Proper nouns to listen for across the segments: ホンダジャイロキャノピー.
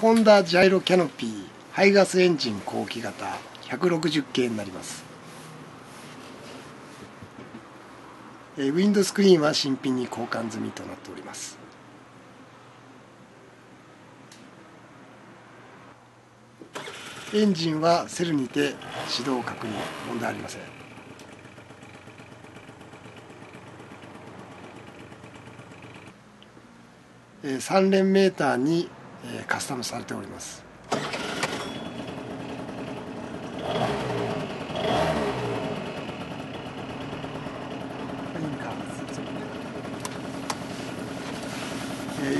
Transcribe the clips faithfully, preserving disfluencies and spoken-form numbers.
ホンダジャイロキャノピー排ガスエンジン後期型ひゃくろくじゅうけいになります。ウィンドスクリーンは新品に交換済みとなっております。エンジンはセルにて始動確認、問題ありません。さん連メーターにカスタムされております。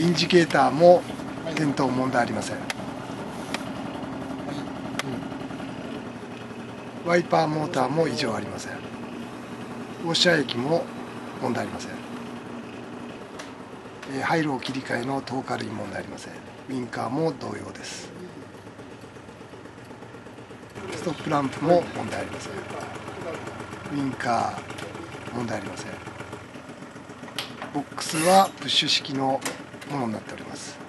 インジケーターも点灯問題ありません。ワイパーモーターも異常ありません。ウォッシャー液も問題ありません。ハイロー切り替えの透過類問題ありません。ウインカーも同様です。ストップランプも問題ありません。ウインカー問題ありません。ボックスはプッシュ式のものになっております。